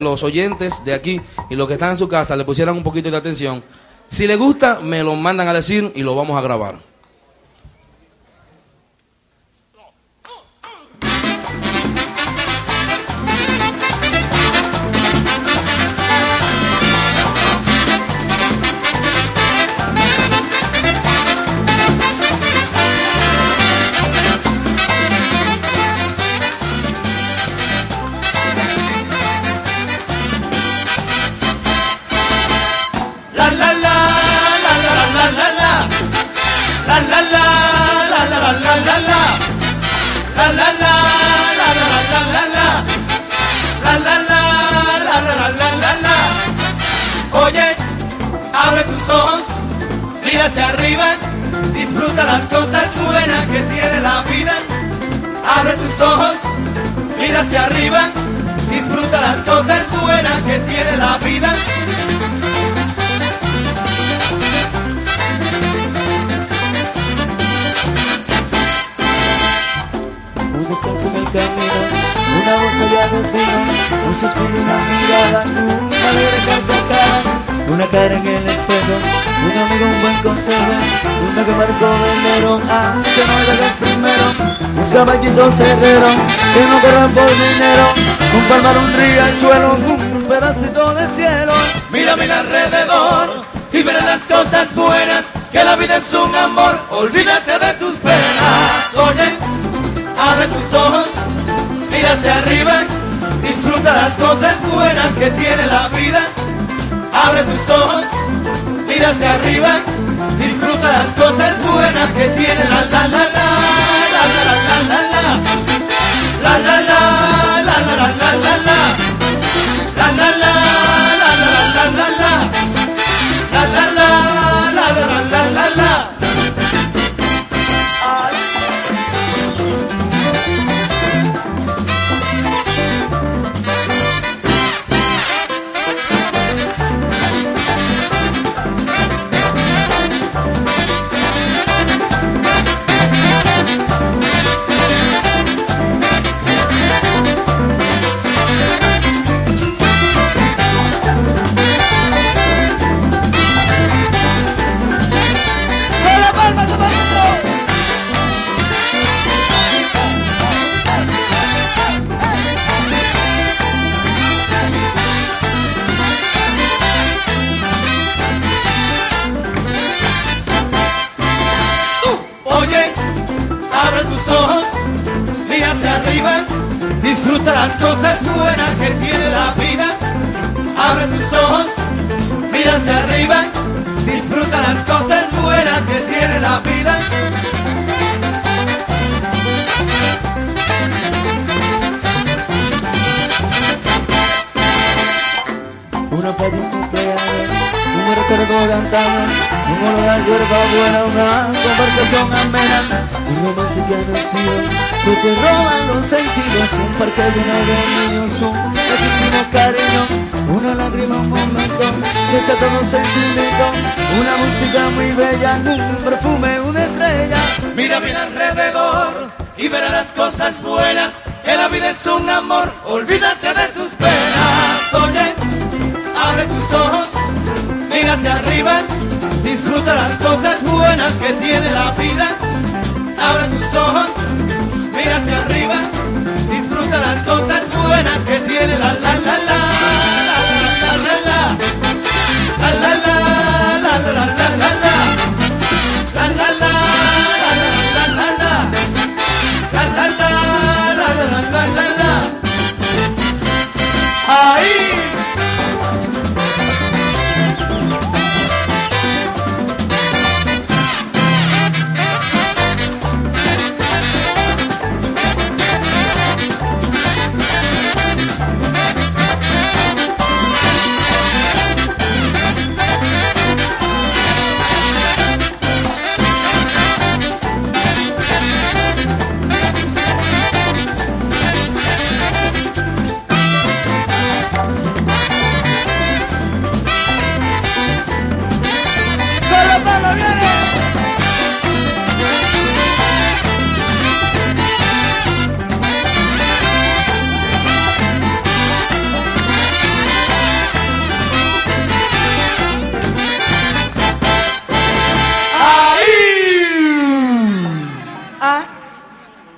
los oyentes de aquí y los que están en su casa le pusieran un poquito de atención. Si les gusta, me lo mandan a decir y lo vamos a grabar. Oye, abre tus ojos, mira hacia arriba, disfruta las cosas buenas que tiene la vida. Abre tus ojos, mira hacia arriba, disfruta las cosas buenas que tiene la vida. En el camino, una botella de vino, un suspiro, una mirada, una alegre carcajada, una cara en el espejo, un amigo, un buen consejo, una que marcó venero, ah, que no lo hagas primero, un caballito cerrero, que no corra por dinero, un palmar, un riachuelo, un pedacito de cielo. Mírame alrededor y verás las cosas buenas, que la vida es un amor, olvídate de tus penas. Oye, abre tus ojos, mira hacia arriba, disfruta las cosas buenas que tiene la vida. Abre tus ojos, mira hacia arriba, disfruta las cosas buenas que tiene la la la la la la la la la la la la la la la la. Abre tus ojos, mira hacia arriba, disfruta las cosas buenas que tiene la vida. Abre tus ojos, mira hacia arriba, disfruta las cosas buenas que tiene la vida. Una foto, un cumpleaños, un recuerdo de antaño, un olor a hierba buena, una conversación amena, un romance que ha nacido, que te roban los sentidos, un parque lleno de niños, un pequeño cariño, una lágrima, un momento, que está todo sentimiento, una música muy bella, un perfume, una estrella. Mírame alrededor y verás las cosas buenas, que la vida es un amor, olvídate de tus penas. Oye, abre tus ojos, mira hacia arriba, disfruta las cosas buenas que tiene la vida.